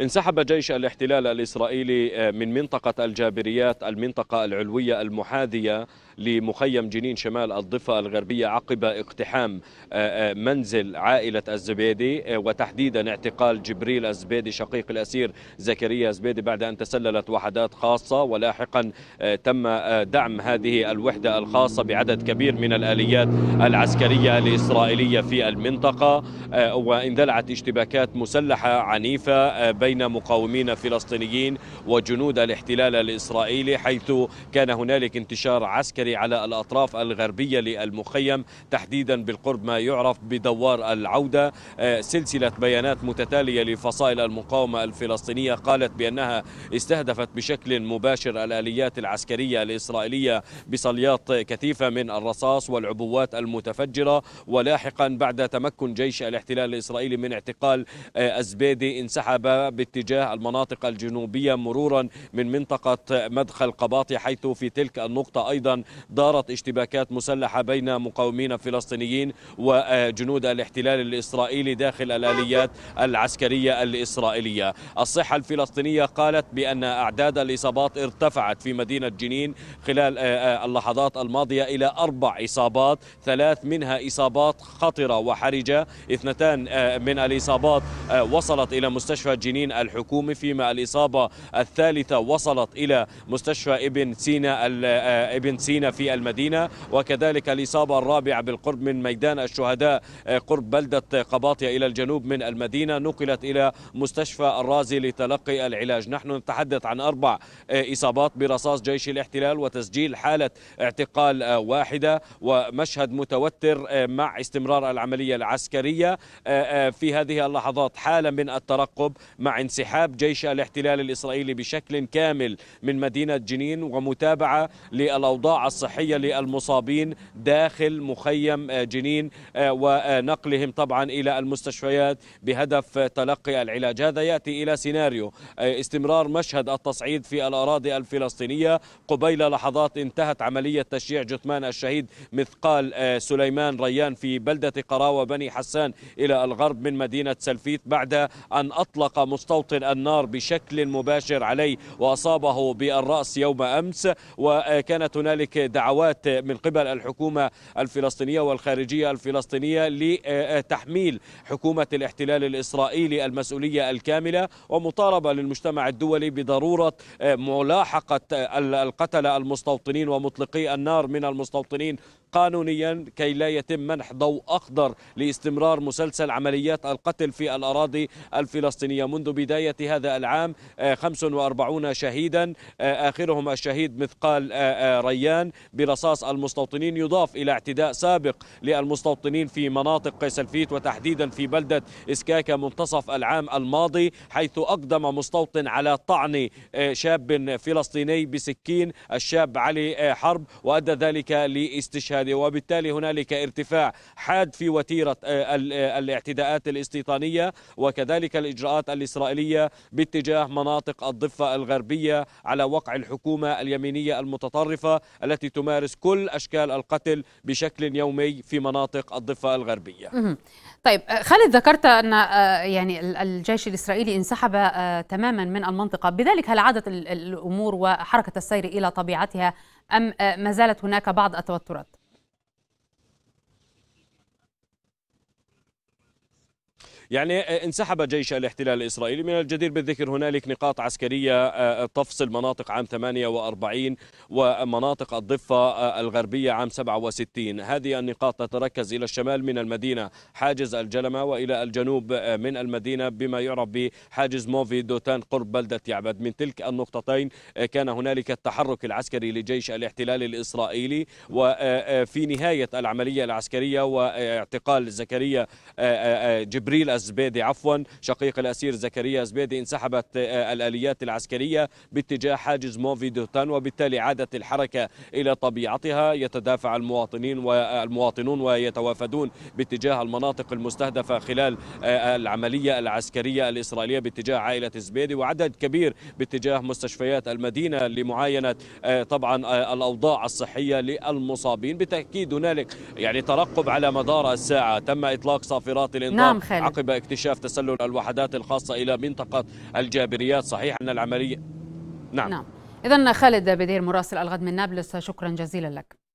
انسحب جيش الاحتلال الإسرائيلي من منطقة الجابريات، المنطقة العلوية المحاذية لمخيم جنين شمال الضفة الغربية، عقب اقتحام منزل عائلة الزبيدي، وتحديدا اعتقال جبريل الزبيدي شقيق الأسير زكريا الزبيدي، بعد أن تسللت وحدات خاصة. ولاحقا تم دعم هذه الوحدة الخاصة بعدد كبير من الآليات العسكرية الإسرائيلية في المنطقة، واندلعت اشتباكات مسلحة عنيفة بين مقاومين فلسطينيين وجنود الاحتلال الإسرائيلي، حيث كان هنالك انتشار عسكري على الأطراف الغربية للمخيم، تحديدا بالقرب ما يعرف بدوار العودة. سلسلة بيانات متتالية لفصائل المقاومة الفلسطينية قالت بأنها استهدفت بشكل مباشر الآليات العسكرية الإسرائيلية بصليات كثيفة من الرصاص والعبوات المتفجرة. ولاحقا بعد تمكن جيش الاحتلال الإسرائيلي من اعتقال الزبيدي، انسحب باتجاه المناطق الجنوبية مرورا من منطقة مدخل قباطية، حيث في تلك النقطة أيضا دارت اشتباكات مسلحة بين مقاومين فلسطينيين وجنود الاحتلال الإسرائيلي داخل الآليات العسكرية الإسرائيلية. الصحة الفلسطينية قالت بأن أعداد الإصابات ارتفعت في مدينة جنين خلال اللحظات الماضية إلى 4 إصابات، 3 منها إصابات خطرة وحرجة. 2 من الإصابات وصلت إلى مستشفى جنين الحكومي، فيما الإصابة الثالثة وصلت إلى مستشفى ابن سينا في المدينة. وكذلك الإصابة الرابعة بالقرب من ميدان الشهداء قرب بلدة قباطية إلى الجنوب من المدينة، نقلت إلى مستشفى الرازي لتلقي العلاج. نحن نتحدث عن 4 إصابات برصاص جيش الاحتلال وتسجيل حالة اعتقال واحدة، ومشهد متوتر مع استمرار العملية العسكرية في هذه اللحظات، حالة من الترقب مع انسحاب جيش الاحتلال الإسرائيلي بشكل كامل من مدينة جنين، ومتابعة للأوضاع الصحية للمصابين داخل مخيم جنين ونقلهم طبعا إلى المستشفيات بهدف تلقي العلاج. هذا يأتي إلى سيناريو استمرار مشهد التصعيد في الأراضي الفلسطينية. قبيل لحظات انتهت عملية تشييع جثمان الشهيد مثقال سليمان ريان في بلدة قراوة بني حسان إلى الغرب من مدينة سلفيت، بعد أن أطلق مستوطن النار بشكل مباشر عليه وأصابه بالرأس يوم أمس. وكانت هنالك دعوات من قبل الحكومة الفلسطينية والخارجية الفلسطينية لتحميل حكومة الاحتلال الإسرائيلي المسؤولية الكاملة، ومطالبة للمجتمع الدولي بضرورة ملاحقة القتلة المستوطنين ومطلقي النار من المستوطنين قانونيا، كي لا يتم منح ضوء أخضر لاستمرار مسلسل عمليات القتل في الأراضي الفلسطينية. منذ بداية هذا العام 45 شهيدا، آخرهم الشهيد مثقال ريان برصاص المستوطنين، يضاف إلى اعتداء سابق للمستوطنين في مناطق سلفيت وتحديدا في بلدة اسكاكه منتصف العام الماضي، حيث أقدم مستوطن على طعن شاب فلسطيني بسكين، الشاب علي حرب، وأدى ذلك لاستشهاده. وبالتالي هنالك ارتفاع حاد في وتيرة الاعتداءات الاستيطانية، وكذلك الإجراءات الإسرائيلية باتجاه مناطق الضفة الغربية على وقع الحكومة اليمينية المتطرفة التي تمارس كل أشكال القتل بشكل يومي في مناطق الضفة الغربية. طيب خالد، ذكرت أن يعني الجيش الإسرائيلي انسحب تماما من المنطقة، بذلك هل عادت الأمور وحركة السير إلى طبيعتها أم ما زالت هناك بعض التوترات؟ يعني انسحب جيش الاحتلال الإسرائيلي. من الجدير بالذكر هنالك نقاط عسكرية تفصل مناطق عام 48 ومناطق الضفة الغربية عام 67. هذه النقاط تتركز إلى الشمال من المدينة حاجز الجلمه، وإلى الجنوب من المدينة بما يعرف بحاجز موفي دوتان قرب بلدة يعبد. من تلك النقطتين كان هنالك التحرك العسكري لجيش الاحتلال الإسرائيلي. وفي نهاية العملية العسكرية واعتقال جبريل الزبيدي شقيق الأسير زكريا الزبيدي، انسحبت الآليات العسكرية باتجاه حاجز موفي دوتان، وبالتالي عادت الحركة إلى طبيعتها. يتدافع المواطنون ويتوافدون باتجاه المناطق المستهدفة خلال العملية العسكرية الإسرائيلية باتجاه عائلة الزبيدي، وعدد كبير باتجاه مستشفيات المدينة لمعاينة طبعا الأوضاع الصحية للمصابين. بالتأكيد هنالك يعني ترقب على مدار الساعة. تم إطلاق صافرات الإنذار عقب سبب اكتشاف تسلل الوحدات الخاصة إلى منطقة الجابريات. صحيح أن العملية. نعم. إذن خالد بدير مراسل الغد من نابلس، شكرا جزيلا لك.